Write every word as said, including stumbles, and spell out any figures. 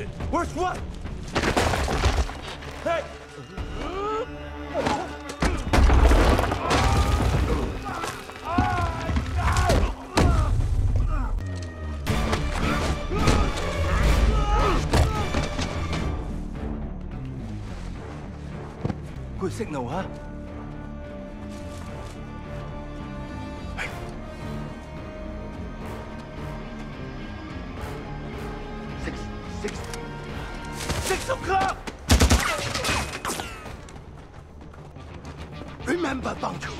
it? Where's what? Hey! Good signal, huh? six o'clock! Remember, Bunko.